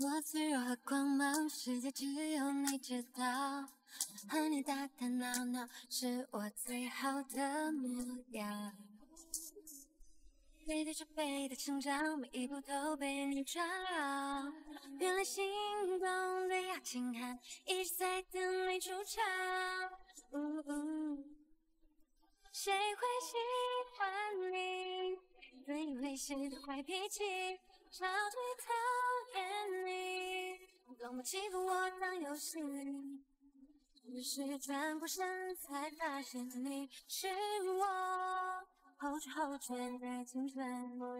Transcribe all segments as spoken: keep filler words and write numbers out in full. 我脆弱和狂妄，世界只有你知道。和你打打闹闹，是我最好的模样。背对着背的成长，每一步都被你抓牢。原来心动的邀请函一直在等你出场。嗯嗯 谁会喜欢你？对你没事的坏脾气，超级讨厌你，懂不欺负我当游戏。只是转过身才发现你是我后知后觉的青春，后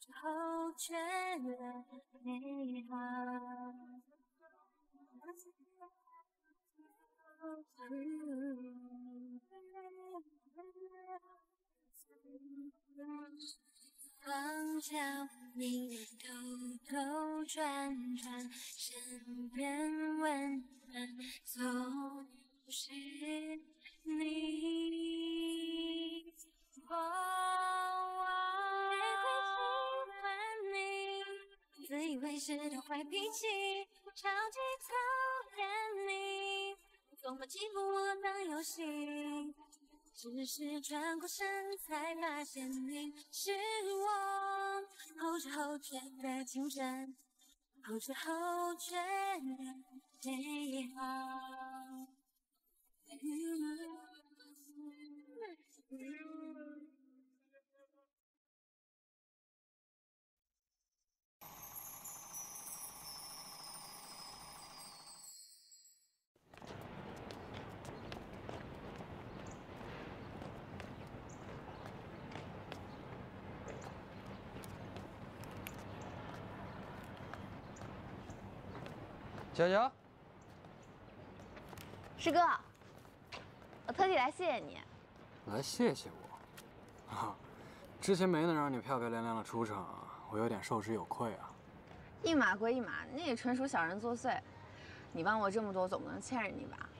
知后觉的美好。 光脚你偷偷转转，身边温暖总是你。我谁会喜欢你？ 自以为是的坏脾气，超级讨厌你，总把欺负我当游戏。只是转过身才发现你是我后知后觉的青春，后知后觉的美好。嗯 小乔，师哥，我特地来谢谢你。来谢谢我？啊，之前没能让你漂漂亮亮的出场，我有点受之有愧啊。一码归一码，那也纯属小人作祟。你帮我这么多，总不能欠着你吧？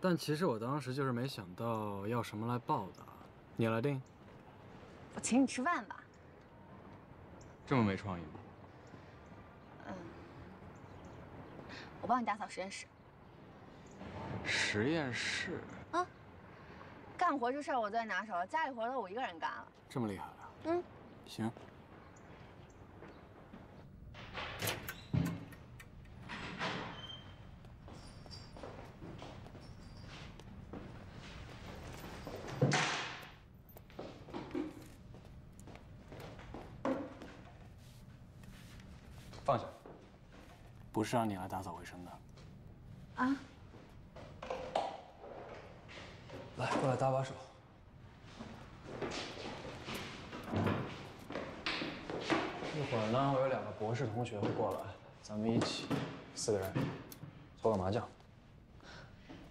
但其实我当时就是没想到要什么来报答，你来定。我请你吃饭吧。这么没创意吗？ 我帮你打扫实验室。实验室啊，干活这事儿我最拿手了，家里活都我一个人干了。这么厉害啊？嗯，行。放下。 不是让你来打扫卫生的，啊！来，过来搭把手。一会儿呢，我有两个博士同学会过来，咱们一起，四个人，搓个麻将。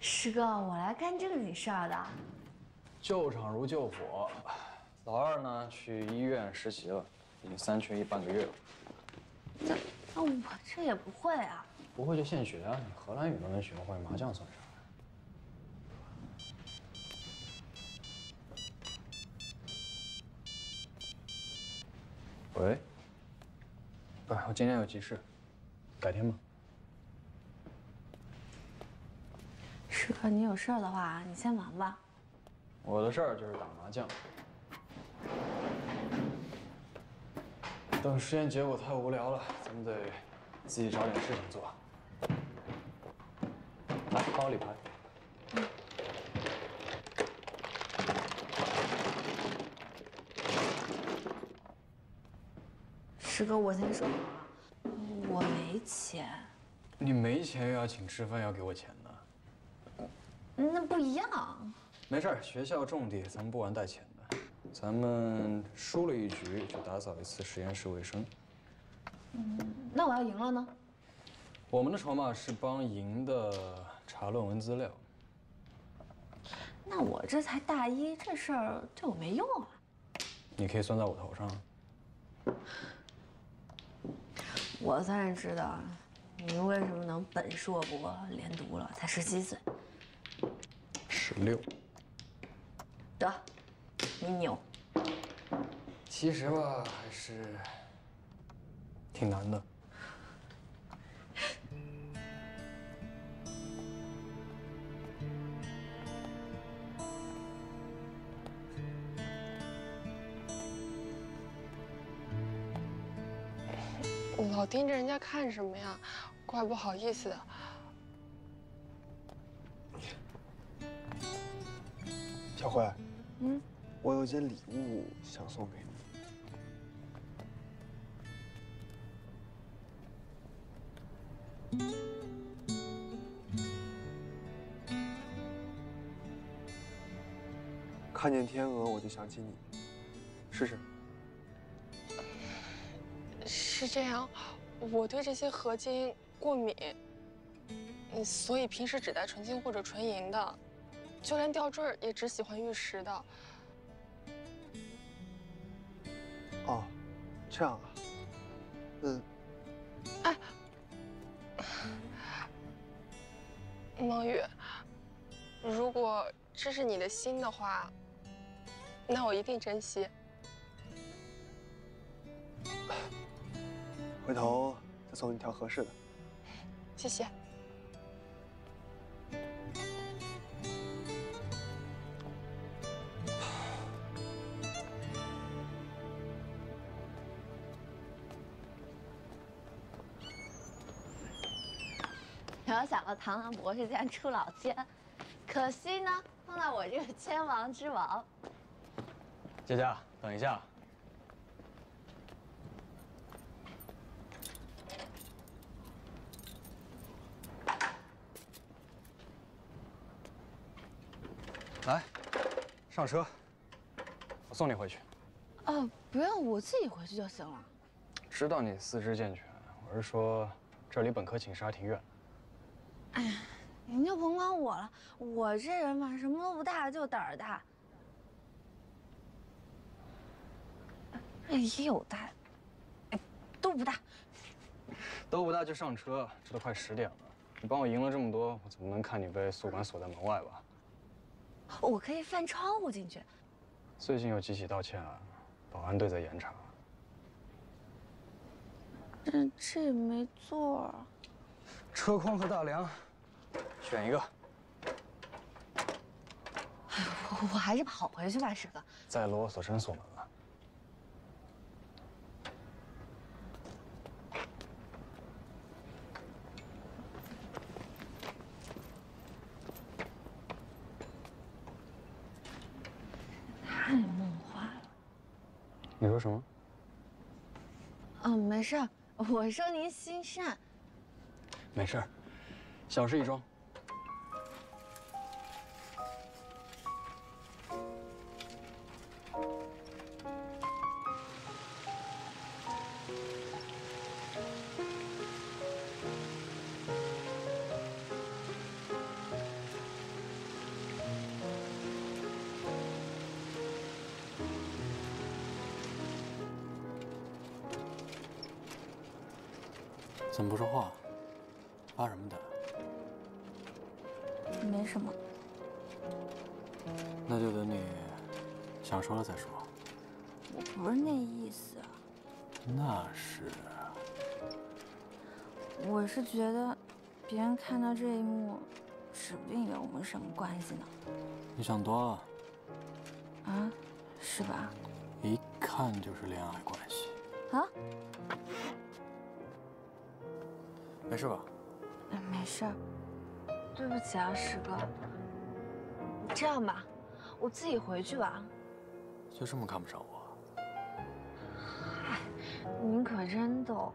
师哥，我来干正经事儿的。救场如救火，老二呢去医院实习了，已经三缺一半个月了。 那我这也不会啊！不会就现学啊！你荷兰语都能学会，麻将算啥？喂，哎，我今天有急事，改天吧。师哥，你有事儿的话，你先忙吧。我的事儿就是打麻将。 等实验结果太无聊了，咱们得自己找点事情做。来，帮我理牌。嗯、师哥，我先说好了，我没钱。你没钱又要请吃饭，要给我钱呢？那不一样。没事，学校种地，咱们不玩带钱。 咱们输了一局就打扫一次实验室卫生。嗯，那我要赢了呢？我们的筹码是帮赢的查论文资料。那我这才大一，这事儿对我没用啊。你可以算在我头上。我当然知道，你为什么能本硕博连读了，才十七岁。十六。得。 你牛。其实吧，还是挺难的。老盯着人家看什么呀？怪不好意思的。 小辉，嗯，我有件礼物想送给你。看见天鹅我就想起你，试试。是这样，我对这些合金过敏，所以平时只戴纯金或者纯银的。 就连吊坠也只喜欢玉石的。哦，这样啊，嗯，哎，孟雨，如果这是你的心的话，那我一定珍惜。回头再送你一条合适的。谢谢。 没想到螳螂博士竟然出老千，可惜呢，碰到我这个千王之王。佳佳，等一下。来，上车，我送你回去。啊，不用，我自己回去就行了。知道你四肢健全，我是说，这离本科寝室还挺远。 哎呀，您就甭管我了，我这人嘛，什么都不大，就胆儿大。也有大，都不大，都不大就上车，这都快十点了。你帮我赢了这么多，我怎么能看你被宿管锁在门外吧？我可以翻窗户进去。最近有几起盗窃案，保安队在严查。嗯，这也没座啊。 车筐和大梁，选一个。哎，我我还是跑回去吧，师哥。再啰嗦真锁门了。太梦话了。你说什么？嗯，没事儿，我说您心善。 没事儿，小事一桩。怎么不说话？ 发什么呆？没什么。那就等你想说了再说。我不是那意思啊。那是。我是觉得，别人看到这一幕，指不定以为我们什么关系呢。你想多了。啊？是吧？一看就是恋爱关系。啊？没事吧？ 没事儿，对不起啊，石哥。这样吧，我自己回去吧。就这么看不上我？哎，您可真逗，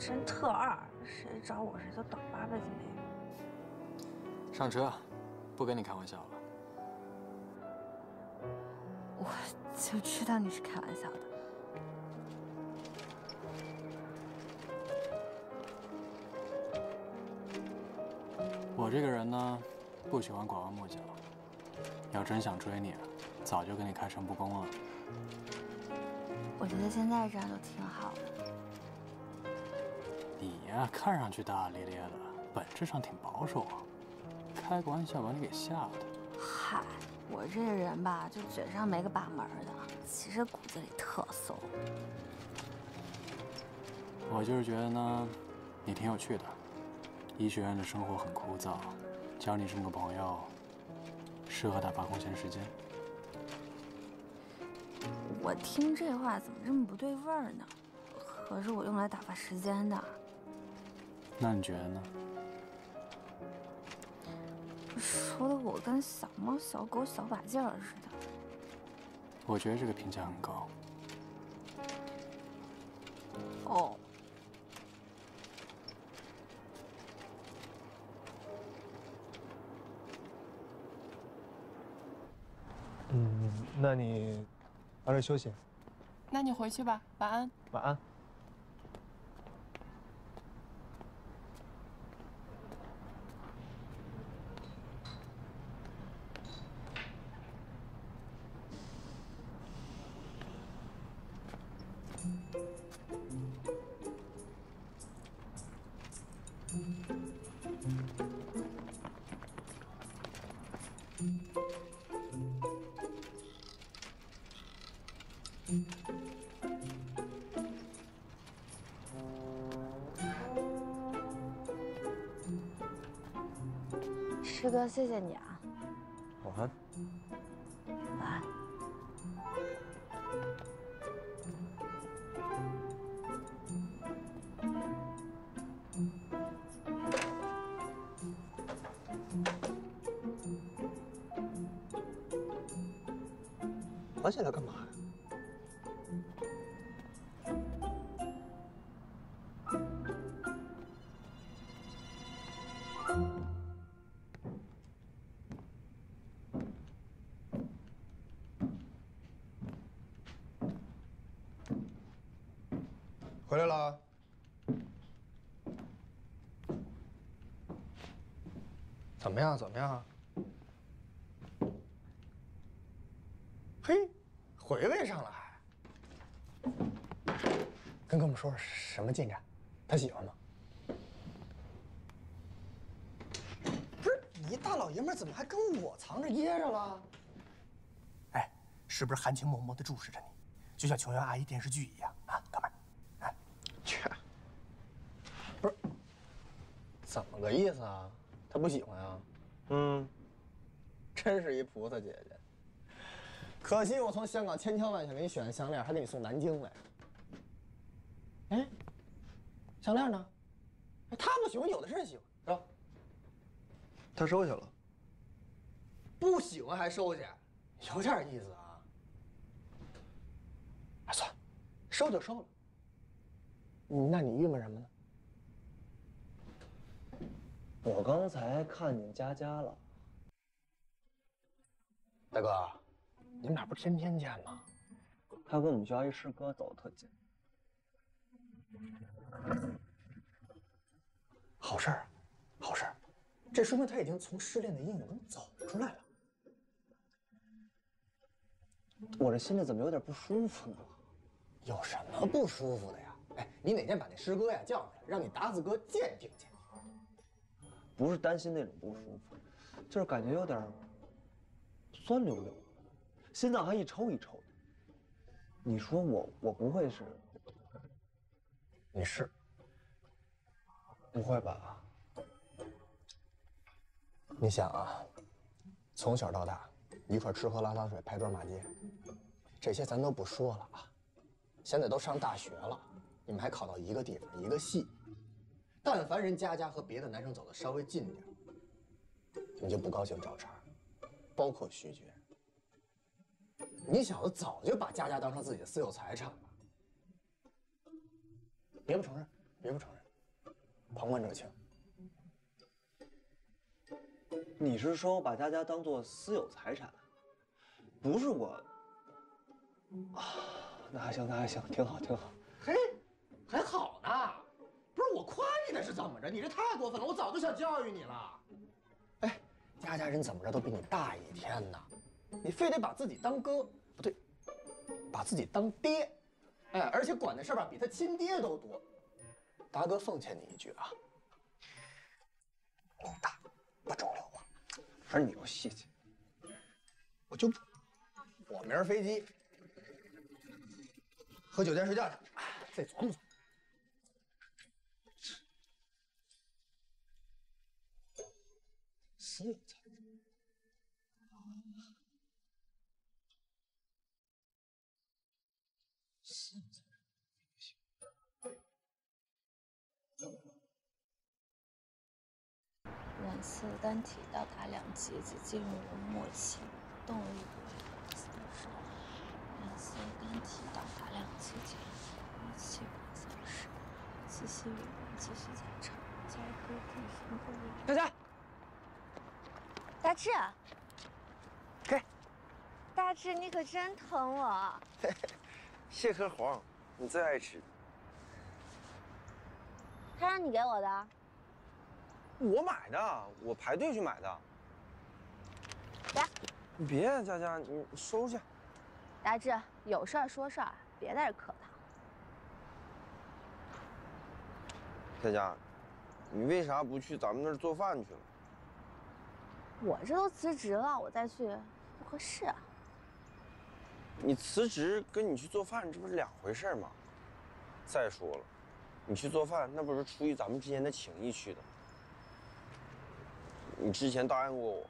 真特二，谁找我谁就倒八辈子霉。上车，不跟你开玩笑了。我就知道你是开玩笑的。 我这个人呢，不喜欢拐弯抹角。要真想追你，早就跟你开诚布公了。我觉得现在这样都挺好的。你呀、啊，看上去大大咧咧的，本质上挺保守啊。开个玩笑把你给吓的。嗨，我这个人吧，就嘴上没个把门的，其实骨子里特怂。我就是觉得呢，你挺有趣的。医学院的生活很枯燥，交你这么个朋友，适合打发空闲时间。我听这话怎么这么不对味儿呢？合适我用来打发时间的。那你觉得呢？ 说的我跟小猫、小狗、小把件儿似的。我觉得这个评价很高。哦。嗯，那你早点休息。那你回去吧，晚安。晚安。 师哥，谢谢你啊！晚安。晚安。爬起来干嘛呀？回来了。 怎么样？怎么样？嘿，回味上了还。跟哥们说说什么进展？他喜欢吗？不是你一大老爷们怎么还跟我藏着掖着了？哎，是不是含情脉脉地注视着你，就像琼瑶阿姨电视剧一样啊，哥们儿？哎，切，不是，怎么个意思啊？ 他不喜欢啊，嗯，真是一菩萨姐姐。可惜我从香港千挑万选给你选的项链，还给你送南京来。哎，项链呢？哎，他不喜欢，有的是人喜欢，是吧？他收下了。不喜欢还收下，有点意思啊。哎，算了，收就收了。那你郁闷什么呢？ 我刚才看见佳佳了，大哥，你们俩不是天天见吗？他跟我们学校一师哥走得特近，好事儿，好事儿，这说明他已经从失恋的阴影中走出来了。我这心里怎么有点不舒服呢？有什么不舒服的呀？哎，你哪天把那师哥呀叫出来，让你达子哥鉴定鉴定。 不是担心那种不舒服，就是感觉有点酸溜溜的，心脏还一抽一抽的。你说我我不会是？你是？不会吧？你想啊，从小到大一块吃喝拉撒睡拍桌骂街，这些咱都不说了啊。现在都上大学了，你们还考到一个地方一个系。 但凡人佳佳和别的男生走得稍微近点，你们就不高兴找茬，包括徐觉。你小子早就把佳佳当成自己的私有财产了，别不承认，别不承认，旁观者清。你是说我把佳佳当做私有财产？不是我。啊，那还行，那还行，挺好，挺好。嘿，还好呢。 不是我夸你的是怎么着？你这太过分了！我早就想教育你了。哎，佳佳人怎么着都比你大一天呢，你非得把自己当哥，不对，把自己当爹，哎，而且管的事儿吧比他亲爹都多。达哥奉劝你一句啊，命大不中留啊，反正你有细气，我就不，我明儿飞机，喝酒店睡觉去，再琢磨琢磨。私人财产。私人财产不行。两次单体到达两级，即进入了末期，动力不是的时候。两次单体到达两级，进入末期不丧失，继续与本继续财产。 大家，大志，给，大志，你可真疼我。蟹壳黄，你最爱吃。他让你给我的？我买的，我排队去买的。来，你别，佳佳，你收下。大志，有事儿说事儿，别在这客套。佳佳。 你为啥不去咱们那儿做饭去了？我这都辞职了，我再去不合适啊。你辞职跟你去做饭，这不是两回事吗？再说了，你去做饭那不是出于咱们之间的情谊去的吗？你之前答应过我，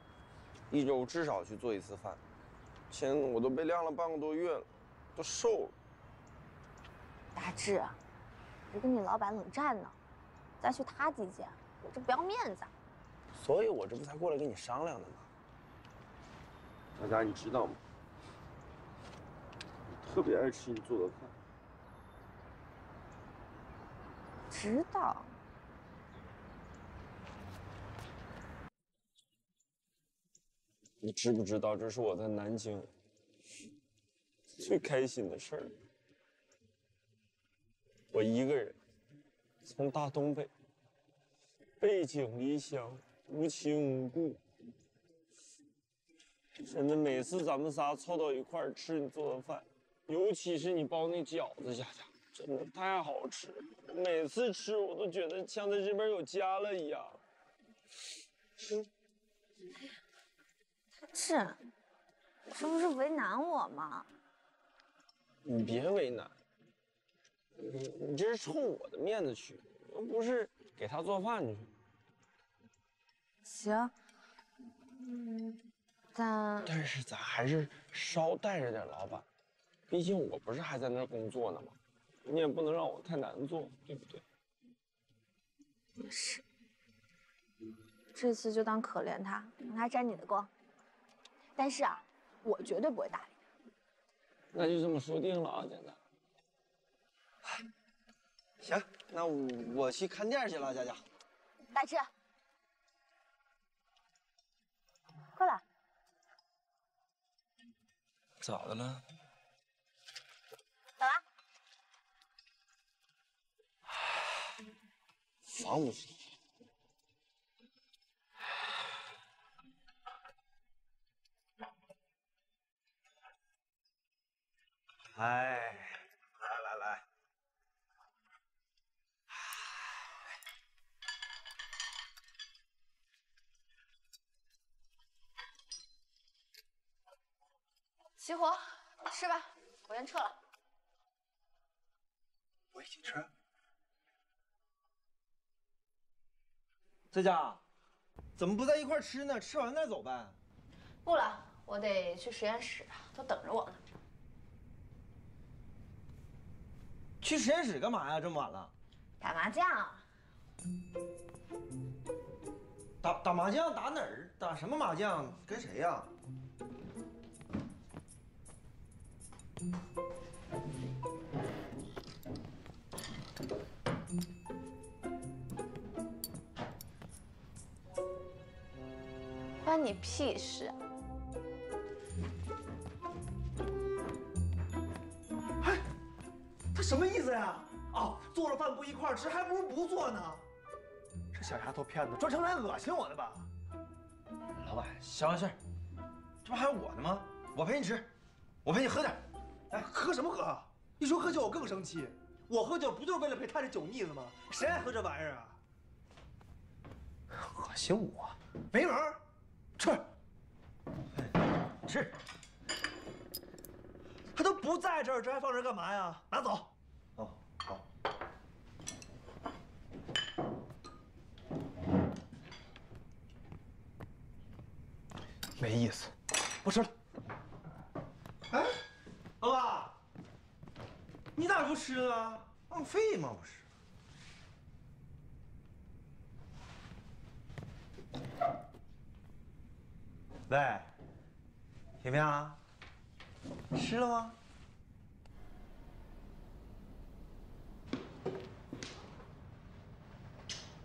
一周至少去做一次饭，现在我都被晾了半个多月了，都瘦了。大志，我跟你老板冷战呢。 再去他几间，我这不要面子，所以我这不才过来跟你商量的吗？大家，你知道吗？你特别爱吃你做的饭。知道。你知不知道，这是我在南京最开心的事儿？我一个人。 从大东北背井离乡，无亲无故，真的每次咱们仨凑到一块儿吃你做的饭，尤其是你包那饺子，佳佳真的太好吃了，每次吃我都觉得像在这边有家了一样。嗯，大志，这不是为难我吗？你别为难。 你你这是冲我的面子去，又不是给他做饭去。行，嗯，但但是咱还是稍带着点老板，毕竟我不是还在那儿工作呢吗？你也不能让我太难做，对不对？也是，这次就当可怜他，让他沾你的光。但是啊，我绝对不会搭理他。那就这么说定了啊，简单。 行，那我去看店去了，佳佳。大志，过来。咋的了？咋了？防不胜防。哎。 齐活，吃吧，我先撤了。我一起吃。佳佳，怎么不在一块吃呢？吃完再走呗。不了，我得去实验室，都等着我呢。去实验室干嘛呀？这么晚了。打麻将。打打麻将？打哪儿？打什么麻将？跟谁呀？ 关你屁事！哎，他什么意思呀？哦，做了饭不一块儿吃，还不如不做呢。这小丫头片子专程来恶心我的吧？老板，消消气儿，这不还有我呢吗？我陪你吃，我陪你喝点。 哎，喝什么喝？一说喝酒，我更生气。我喝酒不就是为了陪他这酒腻子吗？谁爱喝这玩意儿啊？恶心我？没门儿！吃，吃。他都不在这儿，这还放这干嘛呀？拿走。哦，好。意思，不吃了。哎，老爸，你咋不吃了？浪费吗？不是。 喂，怎么样？吃了吗？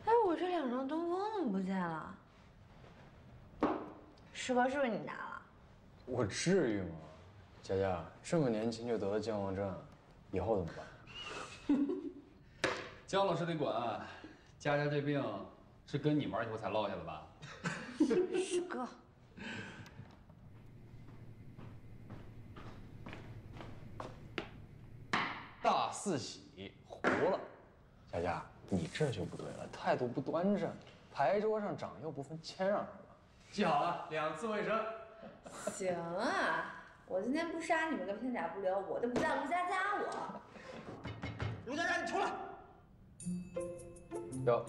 哎，我这两张东风怎么不见了？石博是不是你拿了？我至于吗？佳佳这么年轻就得了健忘症，以后怎么办？姜老师得管，佳佳这病是跟你玩以后才落下的吧？师哥。 大四喜糊了，佳佳，你这就不对了，态度不端正，牌桌上长幼不分，谦让什么？记好了，两次卫生。行啊，我今天不杀你们个片甲不留，我就不在卢佳佳我。卢佳佳，你出来！表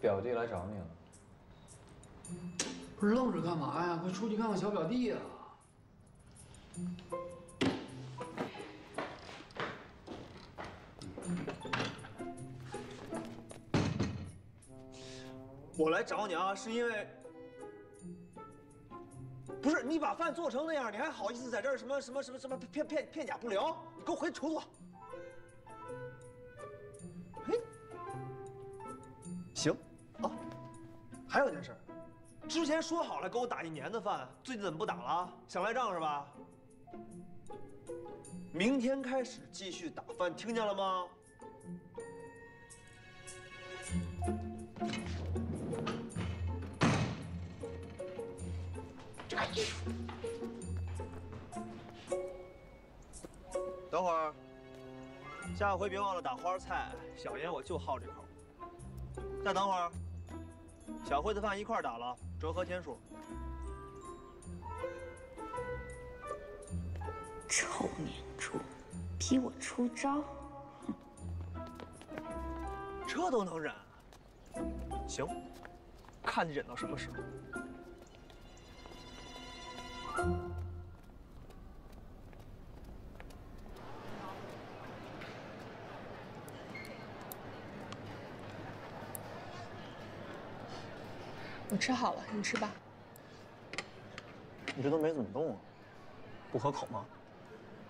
表弟来找你了。 不是愣着干嘛呀？快出去看看小表弟呀！我来找你啊，是因为不是你把饭做成那样，你还好意思在这儿什么什么什么什么片片片甲不留？你给我回厨子！嘿，行啊，还有件事儿。 之前说好了给我打一年的饭，最近怎么不打了？想赖账是吧？明天开始继续打饭，听见了吗？等会儿，下回别忘了打花菜。小爷我就好这口。再等会儿，小辉的饭一块打了。 折合天数。臭明珠，逼我出招，这都能忍？行，看你忍到什么时候。我吃好了，你吃吧。你这都没怎么动啊，不合口吗？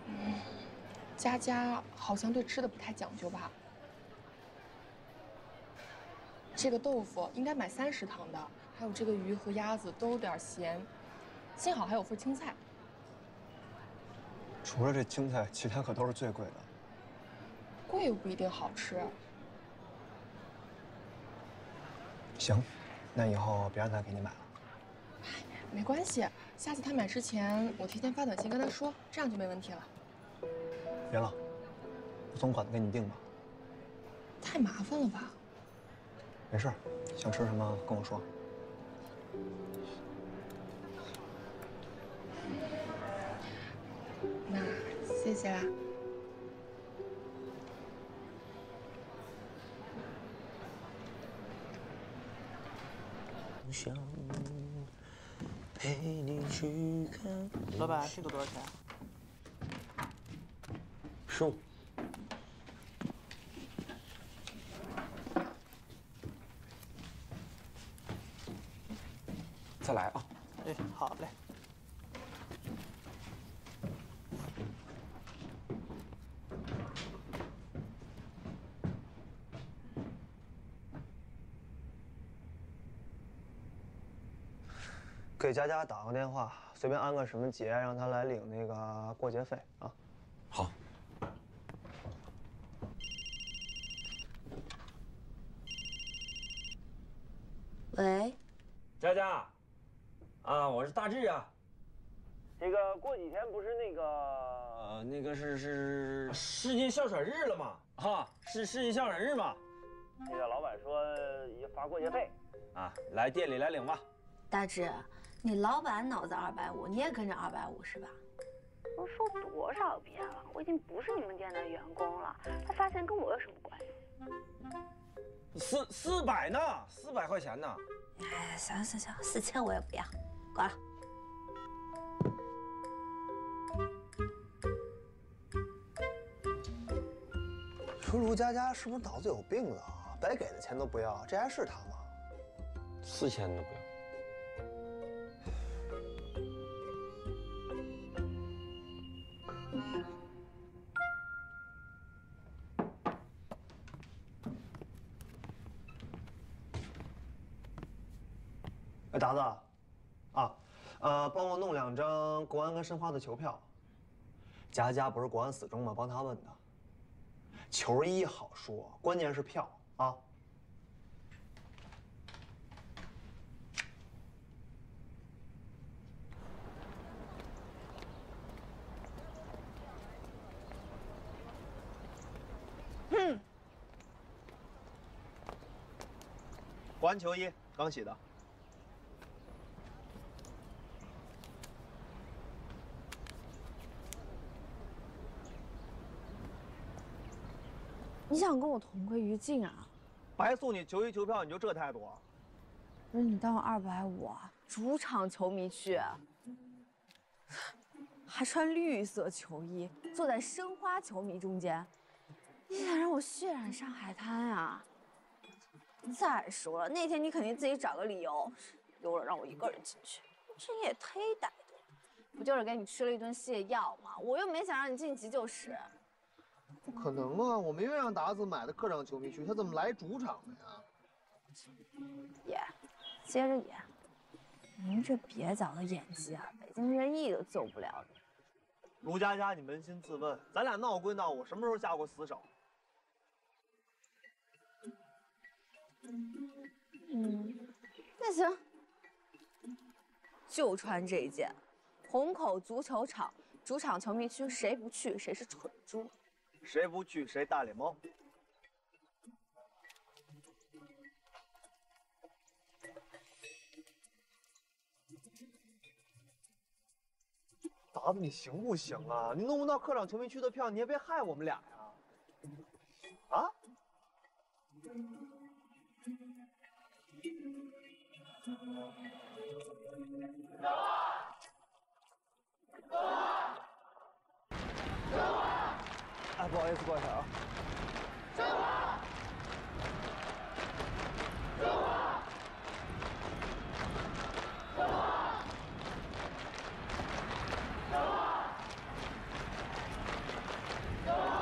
嗯，佳佳好像对吃的不太讲究吧。这个豆腐应该买三十糖的，还有这个鱼和鸭子都有点咸，幸好还有份青菜。除了这青菜，其他可都是最贵的。贵又不一定好吃。行。 那以后别让他给你买了。没关系，下次他买之前，我提前发短信跟他说，这样就没问题了。别了，我总管的给你定吧。太麻烦了吧？没事，想吃什么跟我说。那谢谢啦。 想陪你去看。老板，这个多少钱？十五。再来啊！哎，好嘞。给佳佳打个电话，随便安个什么节，让她来领那个过节费啊。好。喂，佳佳，啊，我是大志啊。这个过几天不是那个呃，那个是是世界哮喘日了吗？哈，是世界哮喘日吗？那个老板说要发过节费啊，来店里来领吧。大志。 你老板脑子二百五，你也跟着二百五是吧？我说多少遍了，我已经不是你们店的员工了，他发现跟我有什么关系？四四百呢？四百块钱呢？哎，行行行，四千我也不要，滚了。说卢佳佳是不是脑子有病啊？白给的钱都不要，这还是她吗？四千都不要。 哎，达子，啊，呃，帮我弄两张国安跟申花的球票。佳佳不是国安死忠吗？帮他问的。球衣好说，关键是票啊。嗯。国安球衣刚洗的。 你想跟我同归于尽啊！白送你球衣球票，你就这态度啊？不是你当我二百五啊？主场球迷区，还穿绿色球衣，坐在申花球迷中间，你想让我血染上海滩啊？再说了，那天你肯定自己找个理由，溜了让我一个人进去，这也忒歹毒，不就是给你吃了一顿泻药吗？我又没想让你进急救室。 不可能啊！我没有让达子买的客场球迷区，他怎么来主场的呀？演，接着演。您这蹩脚的演技啊，北京人艺都救不了你。卢佳佳，你扪心自问，咱俩闹归闹，我什么时候下过死手？嗯，那行，就穿这一件。虹口足球场主场球迷区，谁不去谁是蠢猪。 谁不去谁大脸猫。达子，你行不行啊？你弄不到客场球迷区的票，你也别害我们俩呀！啊？走啊！走啊！走啊！ 哎，不好意思，过一下啊。申花，申花，申花，申花，申花，申花，申花。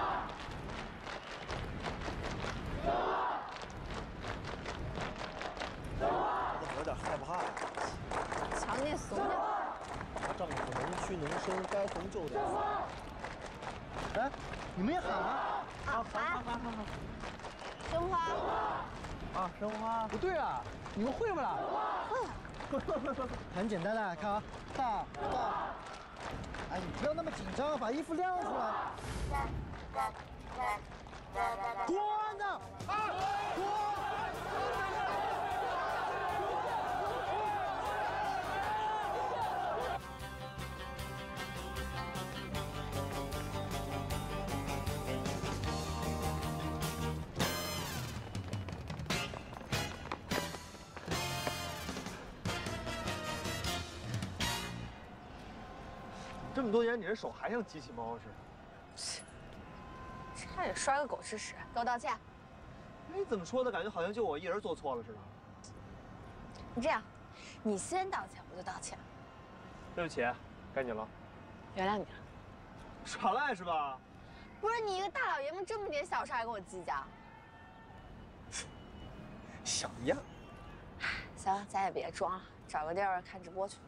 我有点害怕呀。强烈怂点。打仗可能屈能伸，该怂就得怂。哎。 你们也喊啊！啊，喊喊喊喊喊！申花啊，申花不对啊，你们会吗？会，会会会。很简单的，看啊，大大。哎，你不要那么紧张，把衣服晾出来。国安的啊，国安。 这么多年，你这手还像机器猫似的，差点摔个狗吃屎，给我道歉。哎，怎么说的感觉好像就我一人做错了似的。你这样，你先道歉，我就道歉。对不起，该你了。原谅你了。耍赖是吧？不是你一个大老爷们，这么点小事还跟我计较。小样。行，咱也别装了，找个地儿看直播去。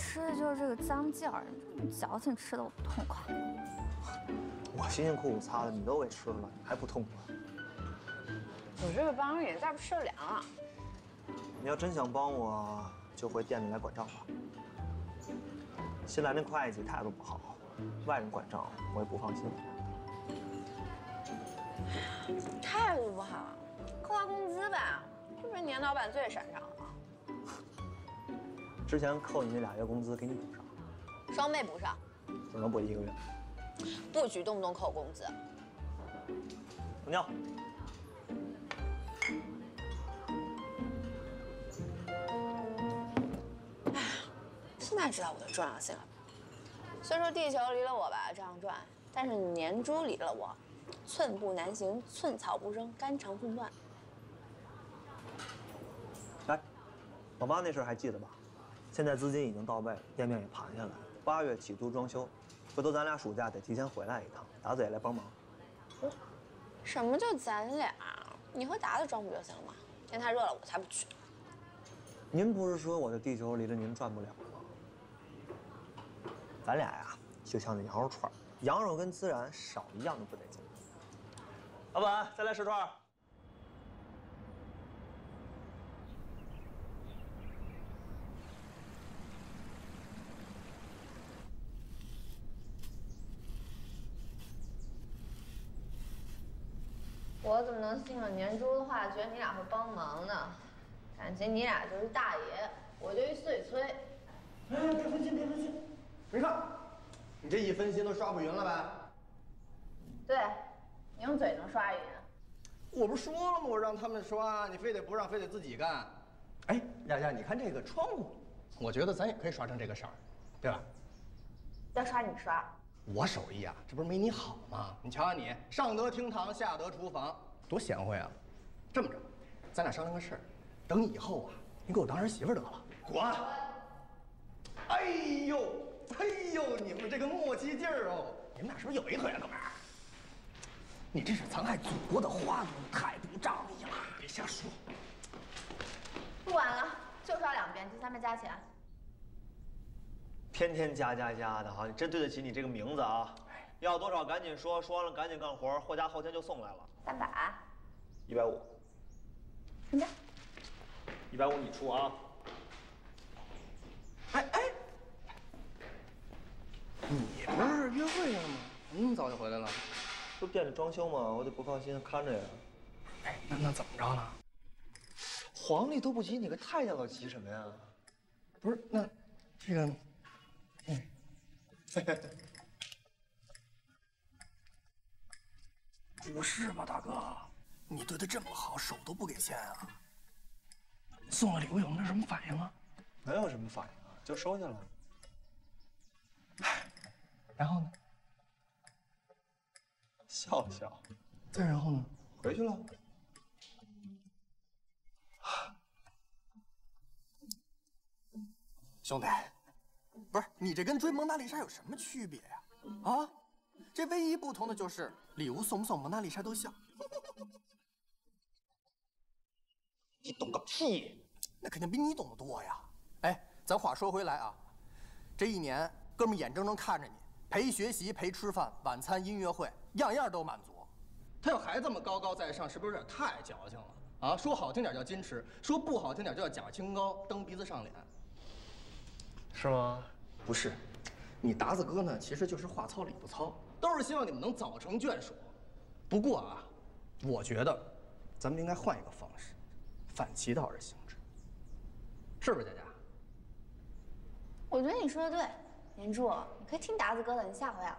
吃的就是这个脏劲儿，这么矫情，吃的我不痛快。我辛辛苦苦擦的，你都给吃了，你还不痛快？我这个帮也再不吃凉了。你要真想帮我，就回店里来管账吧。新来那会计态度不好，外人管账我也不放心。态度不好，扣他工资呗，这不是年老板最擅长的吗？ 之前扣你那俩月工资，给你补上，双倍补上，只能补一个月，不许动不动扣工资。老妞，哪知道我的重要性啊？虽说地球离了我吧这样转，但是年珠离了我，寸步难行，寸草不生，肝肠寸断。哎，老妈那事儿还记得吧？现在资金已经到位，店面也盘下来，八月起租装修，回头咱俩暑假得提前回来一趟，达子也来帮忙。嗯，什么叫咱俩？你和达子装不就行了吗？天太热了，我才不去。 您不是说我的地球离了您转不了吗？咱俩呀，就像那羊肉串，羊肉跟孜然少一样都不得劲。老板，再来十串。我怎么能信了年猪的话，觉得你俩会帮忙呢？ 感情你俩就是大爷，我就一碎催。哎，别分心，别分心！没看，你这一分心都刷不匀了呗？对，你用嘴能刷匀。我不是说了吗？我让他们刷，你非得不让，非得自己干。哎，亚亚，你看这个窗户，我觉得咱也可以刷成这个色儿，对吧？要刷你刷。我手艺啊，这不是没你好吗？你瞧瞧你，上得厅堂，下得厨房，多贤惠啊！这么着，咱俩商量个事儿。 等以后啊，你给我当儿媳妇得了，滚！哎呦，哎呦，你们这个默契劲儿哦，你们俩是不是有一腿啊，哥们儿？你这是残害祖国的花朵，太不仗义了！别瞎说。不管了，就刷两遍，第三遍加钱。天天加加加的哈，你真对得起你这个名字啊！要多少赶紧说，说完了赶紧干活，货架后天就送来了。三百。一百五。你看。 一百五你出啊！哎哎，你不是约会去了吗？你怎么早就回来了？不是店里装修吗？我得不放心看着呀。哎，那那怎么着呢？皇帝都不急，你个太监老急什么呀？不是，那这个，嗯，不是吧，大哥？你对他这么好，手都不给牵啊？ 送了礼物有没有什么反应啊？能有什么反应啊？就收下了。然后呢？笑了笑。再然后呢？回去了。兄弟，不是你这跟追蒙娜丽莎有什么区别呀？啊， 啊，这唯一不同的就是礼物送不送蒙娜丽莎都像。你懂个屁！那肯定比你懂得多呀。哎，咱话说回来啊，这一年哥们眼睁睁看着你陪学习、陪吃饭、晚餐、音乐会，样样都满足。他要还这么高高在上，是不是有点太矫情了啊？说好听点叫矜持，说不好听点就叫假清高，蹬鼻子上脸。是吗？不是，你达子哥呢，其实就是话糙理不糙，都是希望你们能早成眷属。不过啊，我觉得咱们应该换一个方式。 反其道而行之，是不是佳佳？我觉得你说的对，年柱，你可以听达子哥的，你下回啊，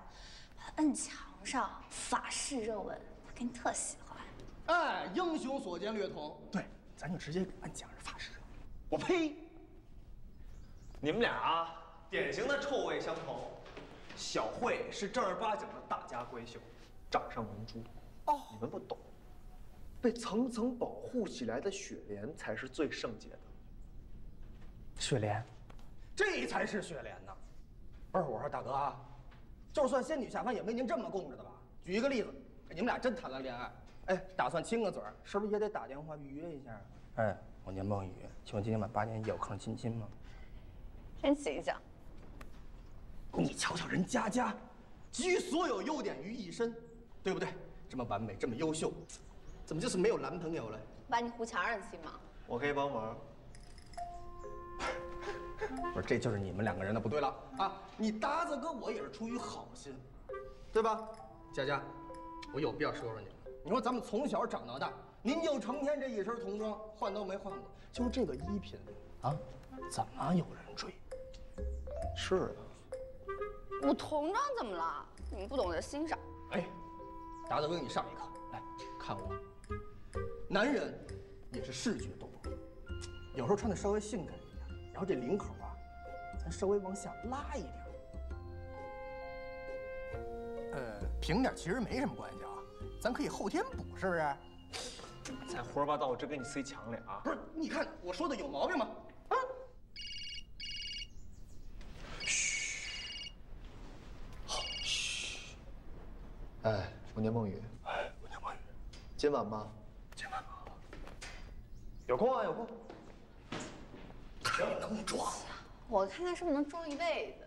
把他摁墙上，法式热吻，他肯定特喜欢。哎，英雄所见略同。对，咱就直接摁墙上法式热吻。我呸！你们俩啊，典型的臭味相投。小慧是正儿八经的大家闺秀，掌上明珠。哦，你们不懂。 被层层保护起来的雪莲才是最圣洁的。雪莲，这才是雪莲呢。不是我说大哥啊，就算仙女下凡也没您这么供着的吧？举一个例子，你们俩真谈了恋爱，哎，打算亲个嘴儿，是不是也得打电话预约一下？哎，我年报预约，请问今天晚八点有空亲亲吗？真形象。你瞧瞧人佳佳，集所有优点于一身，对不对？这么完美，这么优秀。 怎么就是没有男朋友了？把你糊墙上亲吗？我可以帮忙。不是，这就是你们两个人的不对了啊！你达子哥我也是出于好心，对吧？佳佳，我有必要说说你吗？你说咱们从小长到大，您就成天这一身童装，换都没换过，就这个衣品啊，怎么有人追？是啊，我童装怎么了？你们不懂得欣赏。哎，达子哥，你上一课来看我。 男人也是视觉动物，有时候穿的稍微性感一点，然后这领口啊，稍微往下拉一点。呃，平点其实没什么关系啊，咱可以后天补，是不是？咱胡说八道，我真跟你塞墙里啊！不是，你看我说的有毛病吗？啊！嘘，好，嘘。哎，我念梦雨。哎，我念梦雨。今晚吧。今晚吧。有空啊，有空。太能装了！我看他是不是能装一辈子。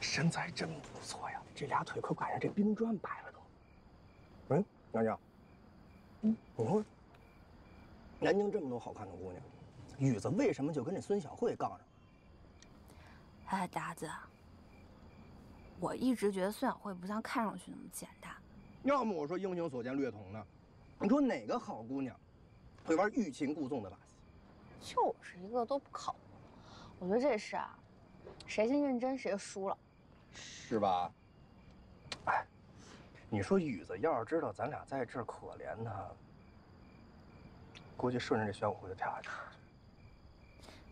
身材真不错呀，这俩腿可赶上这冰砖白了都。嗯，娘娘，嗯，你说南京这么多好看的姑娘，雨子为什么就跟这孙小慧杠上了？哎，达子，我一直觉得孙小慧不像看上去那么简单。要么我说英雄所见略同呢，你说哪个好姑娘会玩欲擒故纵的把戏？就是一个都不靠谱。我觉得这事啊，谁先认真谁就输了。 是吧？哎，你说雨子要是知道咱俩在这儿可怜他，估计顺着这玄武湖就跳下去了。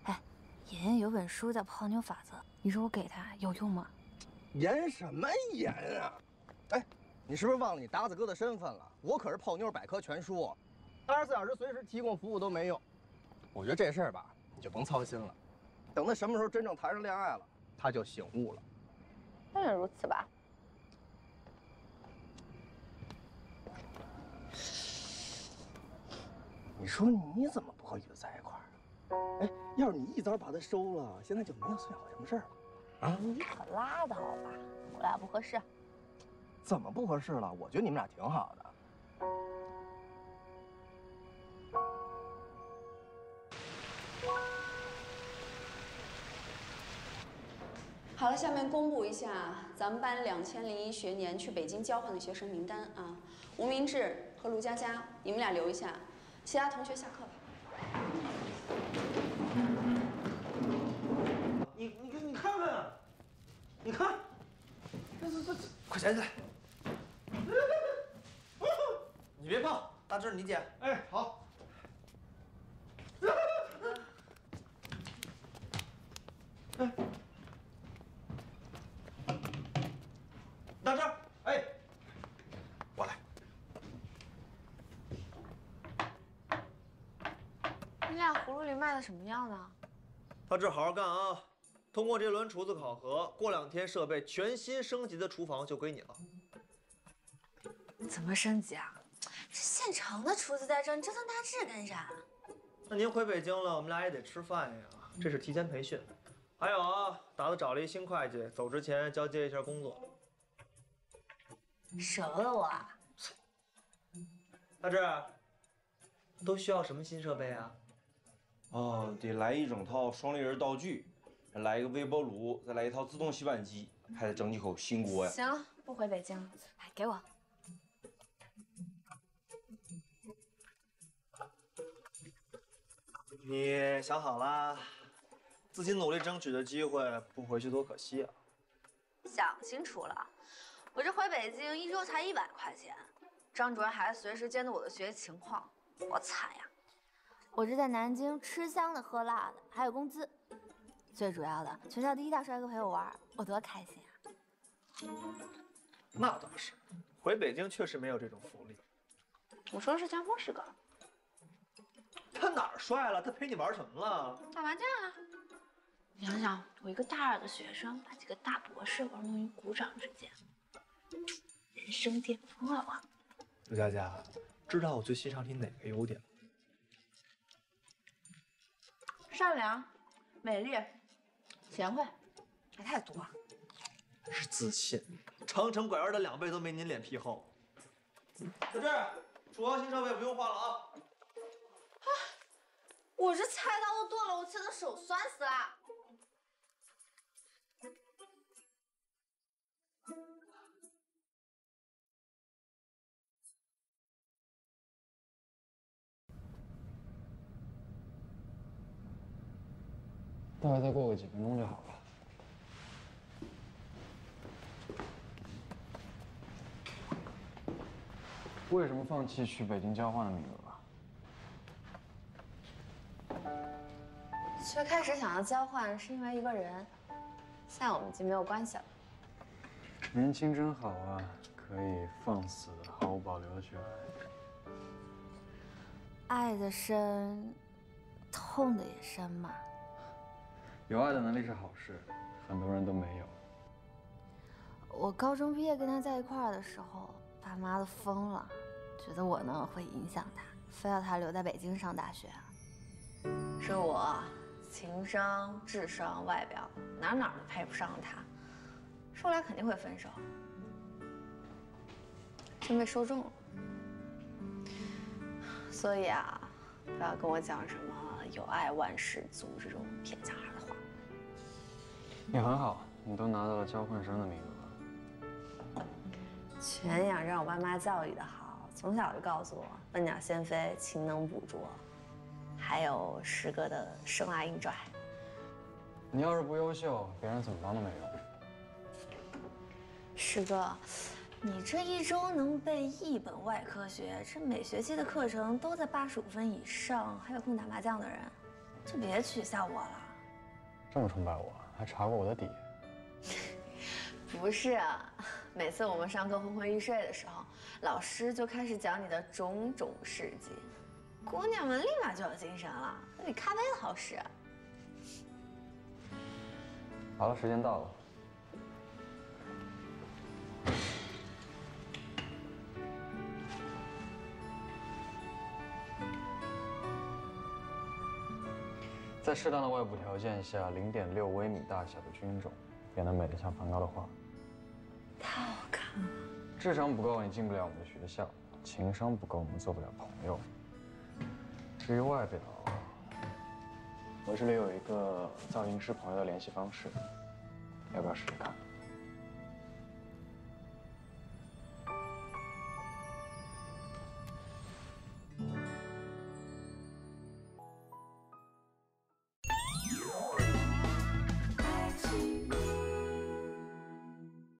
哎，妍妍有本书叫《泡妞法则》，你说我给他有用吗？妍什么妍啊？哎，你是不是忘了你达子哥的身份了？我可是泡妞百科全书，二十四小时随时提供服务都没用。我觉得这事儿吧，你就甭操心了。等他什么时候真正谈上恋爱了，他就醒悟了。 当然如此吧。你说你怎么不和雨子在一块儿？哎，要是你一早把她收了，现在就没有孙小慧什么事儿了。啊？你可拉倒吧，我俩不合适。怎么不合适了？我觉得你们俩挺好的。 好了，下面公布一下咱们班两千零一学年去北京交换的学生名单啊。吴明志和卢佳佳，你们俩留一下，其他同学下课吧。你你你看看啊，你看，这这这，快捡起来！你别碰，大志你捡。哎，好。 什么样呢？大志，好好干啊！通过这轮厨子考核，过两天设备全新升级的厨房就归你了。怎么升级啊？这现成的厨子在这，你折腾大志干啥？那您回北京了，我们俩也得吃饭呀。这是提前培训。还有啊，达子找了一新会计，走之前交接一下工作。熟了我。大志，都需要什么新设备啊？ 哦，得来一整套双立人道具，来一个微波炉，再来一套自动洗碗机，还得整几口新锅呀。行了，不回北京了，哎，给我。你想好啦？自己努力争取的机会，不回去多可惜啊。想清楚了，我这回北京一周才一百块钱，张主任还随时监督我的学习情况，我惨呀。 我这在南京吃香的喝辣的，还有工资，最主要的，全校第一大帅哥陪我玩，我多开心啊！那倒是，回北京确实没有这种福利。我说的是江峰师哥，他哪儿帅了？他陪你玩什么了？打麻将啊！你想想，我一个大二的学生，把几个大博士玩弄于股掌之间，人生巅峰了我。陆佳佳，知道我最欣赏你哪个优点吗？ 善良、美丽、贤惠，还太多了。是自信，长城拐弯的两倍都没您脸皮厚。小志，厨房新设备不用换了啊！啊，我这菜刀剁了，我现在手酸死了。大概再过个几分钟就好了。为什么放弃去北京交换的名额？最开始想要交换是因为一个人，现在我们已经没有关系了。年轻真好啊，可以放肆毫无保留的去爱。爱的深，痛的也深嘛。有爱的能力是好事，很多人都没有。 我高中毕业跟他在一块儿的时候，爸妈都疯了，觉得我呢会影响他，非要他留在北京上大学。是我情商、智商、外表哪哪都配不上他，说来肯定会分手，真被说中了。所以啊，不要跟我讲什么有爱万事足这种骗家人的话。你很好，你都拿到了交换生的名额。 全仰仗我爸妈教育的好，从小就告诉我“笨鸟先飞，勤能补拙”，还有师哥的生拉硬拽。你要是不优秀，别人怎么帮都没用。师哥，你这一周能背一本外科学，这每学期的课程都在八十五分以上，还有空打麻将的人，就别取笑我了。这么崇拜我，还查过我的底？不是啊。 每次我们上课昏昏欲睡的时候，老师就开始讲你的种种事迹，姑娘们立马就有精神了，那比咖啡都好使。好了，时间到了。在适当的外部条件下，零点六微米大小的菌种，也能美得像梵高的画。 太好看了！智商不够，你进不了我们的学校；情商不够，我们做不了朋友。至于外表，我这里有一个造型师朋友的联系方式，要不要试试看？